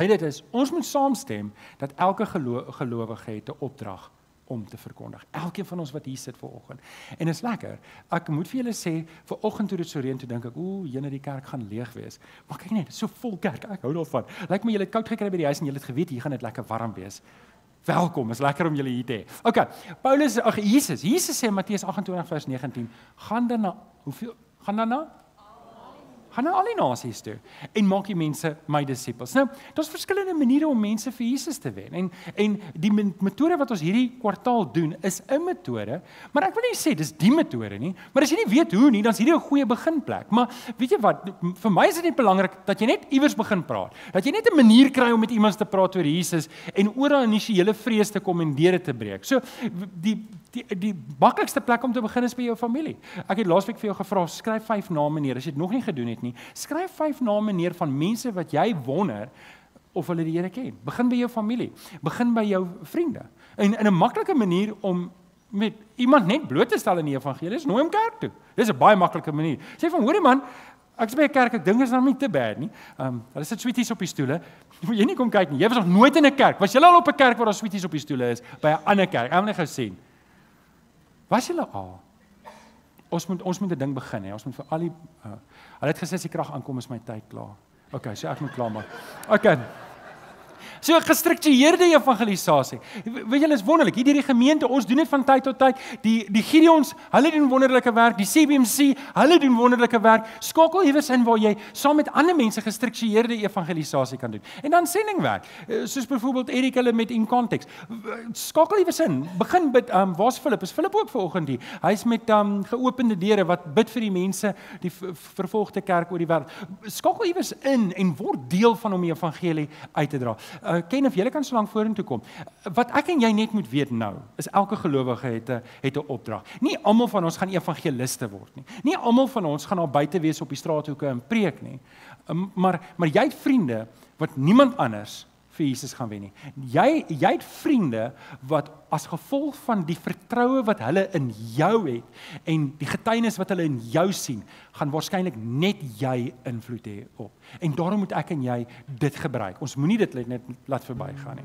Hy dit is, ons moet saamstem dat elke gelowige het 'n opdrag om te verkondig. Elkeen van ons wat hier sit vanoggend. En is lekker. Ek moet vir julle sê, vanoggend toe dit so reën, toe dink ek, jene die kerk gaan leeg wees. Maar kyk net, so vol kerk, ek hou daarvan. Lyk my julle het koud gekry by die huis en julle het geweet hier gaan dit lekker warm wees. Welkom, is lekker om julle hier te hê. Okay, Jesus sê in Matteus 28 vers 19, gaan na al die nasies toe en maak die mense my disippels. Nou, daar's verskillende maniere om mense vir Jesus te wen. En die metode wat ons hierdie kwartaal doen, is 'n metode, maar ek wil nie sê dis die metode nie, maar as jy nie weet hoe nie, dan is hierdie 'n goeie beginplek. Maar weet jy wat, vir my is dit net belangrik dat jy net iewers begin praat, dat jy net 'n manier kry om met iemand te praat oor Jesus en oor daai initiële vrees te kom en deure te breek. So, die maklikste plek om te begin is by jou familie. Ek het laasweek vir jou gevra, skryf 5 name neer. As jy dit nog nie gedoen het nie, skryf 5 name neer van mense wat jy wonder of hulle die Here ken. Begin by jou familie, begin by jou vriende. En in 'n maklike manier om met iemand net bloot te stel in die evangelie is nooi om kerk toe. Dis 'n baie maklike manier. Sê van, hoorie man, ek is by 'n kerk, ek dink is nou nie te bad nie. Hulle sit sweeties op die stoele. Moet jy nie kom kyk nie. Jy was nog nooit in 'n kerk. Was jy al op 'n kerk waar daar sweeties op die stoele is by 'n ander kerk? Ek het net gesien. Was julle al? Ons moet 'n ding begin hè. Ons moet vir al die hulle het gesê as die krag aankom is my tyd klaar. Okay, so ek moet klaar maak. Okay. So 'n gestruktureerde evangelisasie. Weet julle is wonderlik. Hierdie gemeente, ons doen dit van tyd tot tyd. Die Gideons, hulle doen wonderlike werk. Die CBMC, hulle doen wonderlike werk. Skakel iewers in waar jy saam met ander mense gestruktureerde evangelisasie kan doen. En dan sendingwerk. Soos byvoorbeeld Erik hulle met In Context. Skakel iewers in. Begin bid. Waar's Philip? Is Philip ook vanoggend hier? Hy's met geopende deure wat bid vir die mense, die vervolgde kerk oor die wêreld. Skakel iewers in en word deel van om die evangelie uit te dra. Ken of julle kan so lank vorentoe kom. Wat ek en jy net moet weet nou, is elke gelowige het 'n opdrag. Nie almal van ons gaan evangeliste word nie. Nie almal van ons gaan daar buite wees op die straathoeke en preek nie. Maar jy het vriende wat niemand anders vir Jesus gaan wen nie. Jy het vriende wat as gevolg van die vertroue wat hulle in jou het en die getuienis wat hulle in jou sien, gaan waarskynlik net jy invloed hê op. En daarom moet ek en jy dit gebruik. Ons moenie dit net laat verbygaan nie.